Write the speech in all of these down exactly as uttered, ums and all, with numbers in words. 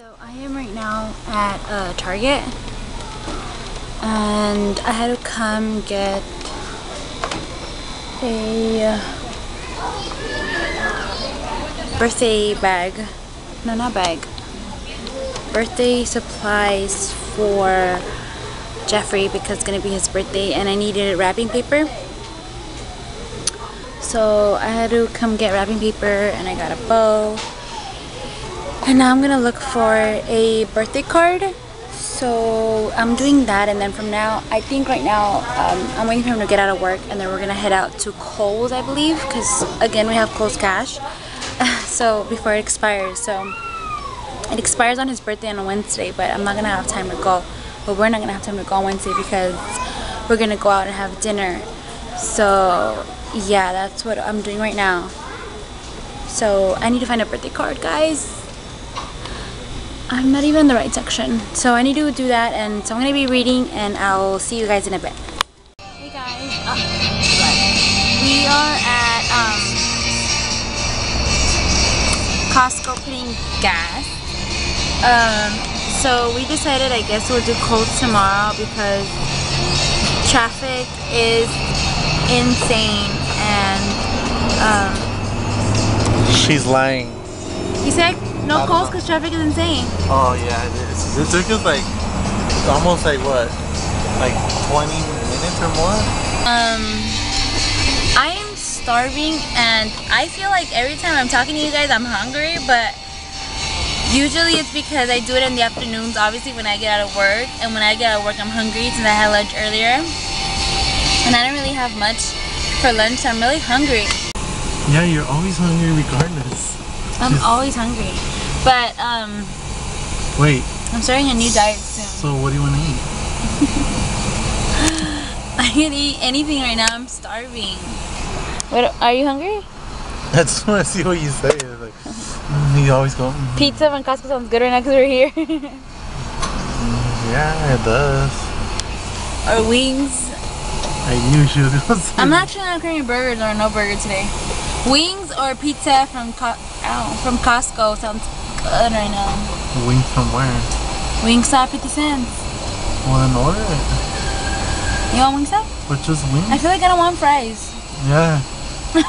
So I am right now at uh, Target, and I had to come get a birthday bag, no not bag, birthday supplies for Jeffrey because it's gonna be his birthday and I needed wrapping paper. So I had to come get wrapping paper and I got a bow. And now I'm gonna look for a birthday card, so I'm doing that. And then from now, I think right now um, I'm waiting for him to get out of work, and then we're gonna head out to Kohl's, I believe, because again we have Kohl's cash, so before it expires. So it expires on his birthday on a Wednesday, but I'm not gonna have time to go. But we're not gonna have time to go on Wednesday because we're gonna go out and have dinner. So yeah, that's what I'm doing right now. So I need to find a birthday card, guys. I'm not even in the right section, so I need to do that, and so I'm gonna be reading, and I'll see you guys in a bit. Hey guys, uh, we are at um, Costco putting gas. Um, so we decided, I guess we'll do Kohl's tomorrow because traffic is insane, and um, she's lying. You said no Kohl's because traffic is insane. Oh yeah, it is. It took us like almost like what, like twenty minutes or more. Um, I am starving, and I feel like every time I'm talking to you guys, I'm hungry. But usually it's because I do it in the afternoons. Obviously, when I get out of work, and when I get out of work, I'm hungry since I had lunch earlier, and I don't really have much for lunch. So I'm really hungry. Yeah, you're always hungry regardless. I'm always hungry, but um. Wait. I'm starting a new diet soon. So what do you want to eat? I can eat anything right now. I'm starving. What? Are you hungry? I just want to see what you say. Like, you always go. Mm-hmm. Pizza from Costco sounds good right now because we're here. Yeah, it does. Or wings. I knew she was gonna say. I'm actually not craving burgers or no burger today. Wings or pizza from Co ow, from Costco sounds good right now. Wings from where? Wingstop, fifty cents. Well, then order it. You want Wingstop? But just wings? I feel like I don't want fries. Yeah.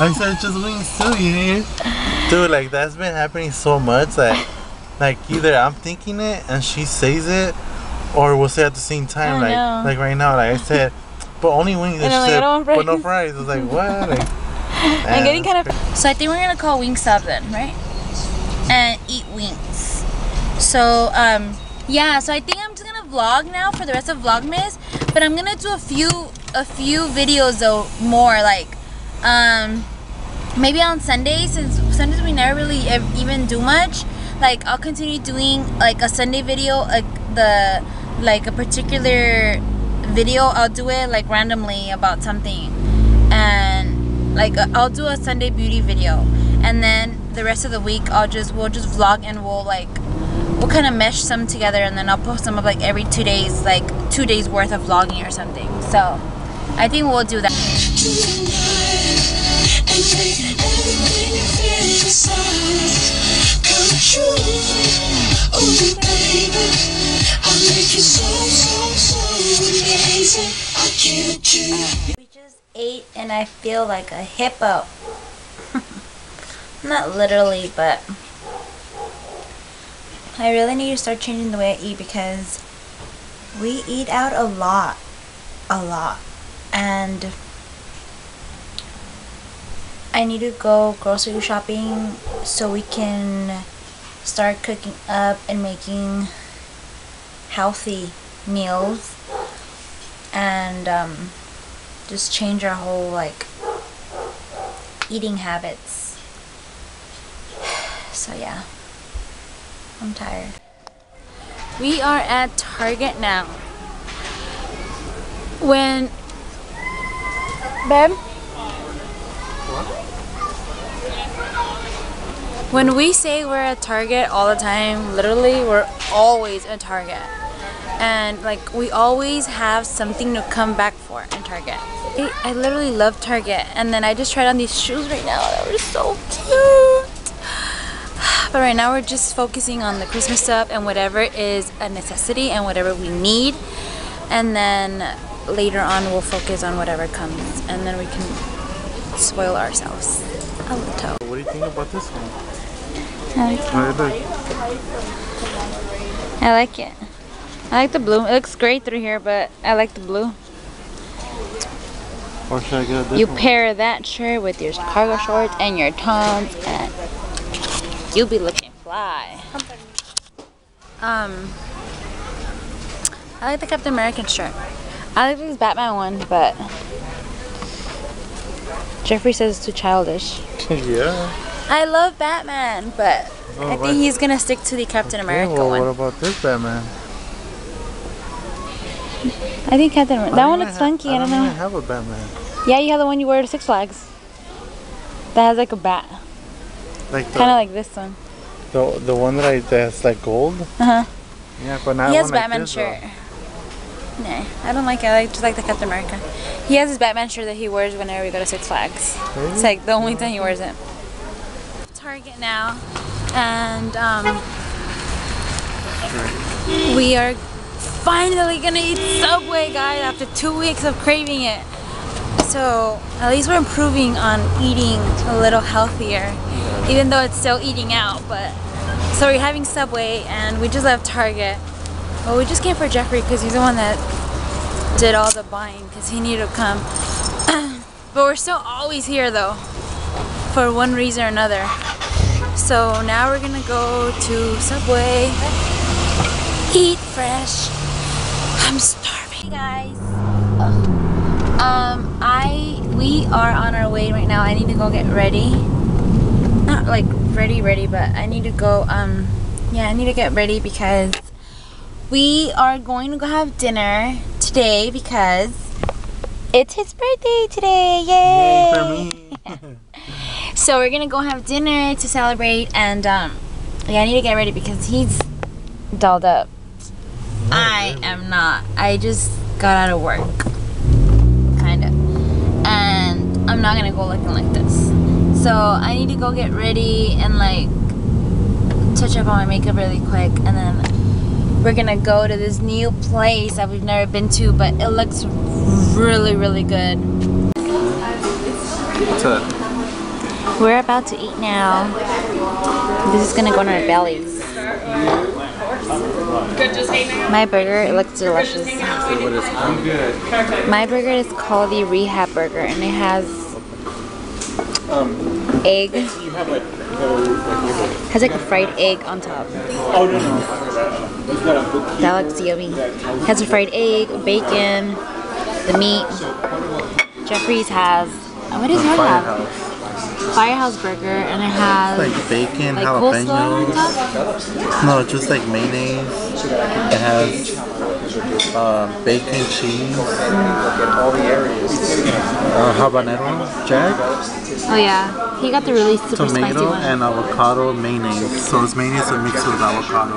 I said just wings too, you know? Dude, like that's been happening so much that like either I'm thinking it and she says it, or we'll say at the same time, like know. like right now, like I said, but only wings, and she like, said, but no fries. I was like, what? Like, I'm getting kind of... So I think we're going to call Wingstop then, right? And eat wings. So, um, yeah. So I think I'm just going to vlog now for the rest of Vlogmas. But I'm going to do a few a few videos though more. Like, um, maybe on Sundays. Since Sundays we never really even do much. Like, I'll continue doing like a Sunday video. Like, the, like a particular video. I'll do it like randomly about something. And... like I'll do a Sunday beauty video, and then the rest of the week I'll just we'll just vlog, and we'll like we'll kind of mesh some together, and then I'll post some of like every two days like two days worth of vlogging or something. So I think we'll do that. Ate and I feel like a hippo. Not literally, but I really need to start changing the way I eat because we eat out a lot, a lot, and I need to go grocery shopping so we can start cooking up and making healthy meals, and um just change our whole like eating habits. So yeah, I'm tired. We are at Target now. When babe, what? When we say we're at Target all the time, literally we're always at Target. And like we always have something to come back for in Target. I, I literally love Target, and then I just tried on these shoes right now that were so cute. But right now we're just focusing on the Christmas stuff and whatever is a necessity and whatever we need, and then later on we'll focus on whatever comes, and then we can spoil ourselves a little. What do you think about this one? I like it. I like it. I like the blue. It looks gray through here, but I like the blue. Or should I get a different You pair one? That shirt with your cargo shorts and your Toms, and you'll be looking fly. Um, I like the Captain American shirt. I like this Batman one, but Jeffrey says it's too childish. Yeah. I love Batman, but oh, I think right. he's gonna stick to the Captain okay, America well, one. What about this Batman? I think Captain America. That one looks funky. I don't, I don't know. I have a Batman. Yeah, you have the one you wear to Six Flags. That has like a bat. Like kind of like this one. The the one that I that's like gold. Uh huh. Yeah, but now he has Batman like shirt. Though. Nah, I don't like it. I just like the Captain America. He has his Batman shirt that he wears whenever we go to Six Flags. Really? It's like the only time he wears it. Target now, and um, we are finally gonna eat Subway, guys, after two weeks of craving it. So at least we're improving on eating a little healthier, even though it's still eating out. But so we're having Subway, and we just left Target. Well, we just came for Jeffrey because he's the one that did all the buying because he needed to come. But we're still always here though, for one reason or another. So now we're gonna go to Subway, eat fresh. I'm starving. Hey guys, Ugh. um, I we are on our way right now. I need to go get ready. Not like ready, ready, but I need to go. Um, yeah, I need to get ready because we are going to go have dinner today because it's his birthday today. Yay! Yay for me. So we're gonna go have dinner to celebrate, and um, yeah, I need to get ready because he's dolled up. Not I really. am not. I just got out of work, kind of, and I'm not gonna go looking like this. So I need to go get ready and like touch up on my makeup really quick, and then we're gonna go to this new place that we've never been to, but it looks really, really good. What's up? We're about to eat now. This is gonna go in our bellies. My burger, it looks delicious. My burger is called the Rehab Burger, and it has egg. It has like a fried egg on top. Oh no no. That looks yummy. Has a fried egg, bacon, the meat. Jeffrey's has, what does yours have? Firehouse burger, and it has like bacon, like jalapenos. No, just like mayonnaise. It has uh, bacon, cheese, uh, habanero, jack. Oh yeah, he got the really super tomato spicy one. And avocado mayonnaise. So it's mayonnaise mixed with avocado.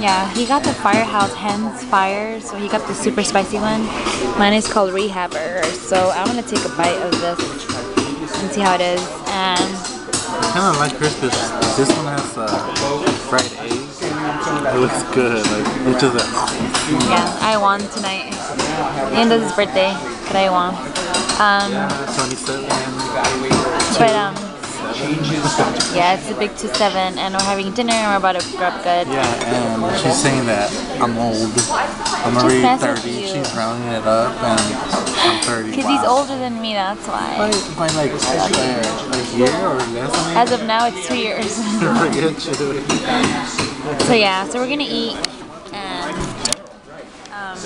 Yeah, he got the Firehouse Hens Fire, so he got the super spicy one. Mine is called Rehab Burger, so I'm gonna take a bite of this and see how it is. And I kind of like this. This one has uh, fried eggs. It looks good. Like it's just a... Yeah, I won tonight. And it's his birthday, but I won. Um, but um. Yeah, it's a big two seven, and we're having dinner and we're about to grab good. Yeah, and she's saying that I'm old. I'm already thirty. She's rounding it up, and I'm thirty. Because wow. He's older than me, that's why. By, by like a year or less. As of now, it's two years. So yeah, so we're gonna eat and um,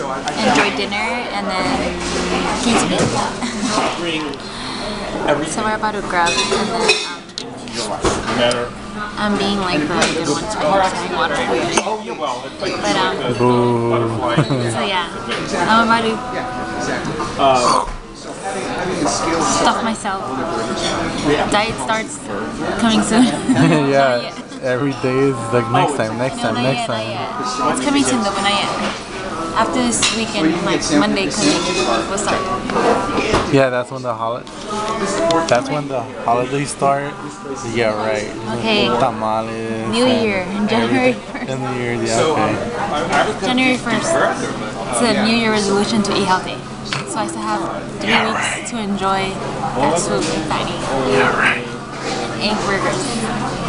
enjoy dinner, and then keep So we're about to grab it, and then um, I'm being like really good one to drink water. But um, so yeah, I'm about to stuff myself. Diet starts coming soon. Yeah, every day is like next time, next no, time, next yet, time. It's coming soon though, but not yet. after this weekend, like Monday coming, what's up? Yeah, that's when the holiday. That's when the holidays start. Yeah, right. Okay. Tamales. New Year, January first. In the year, yeah. Okay. January first. It's a New Year resolution to eat healthy. So I still have three yeah, weeks right. to enjoy fast food and dining. Yeah, right. And burgers.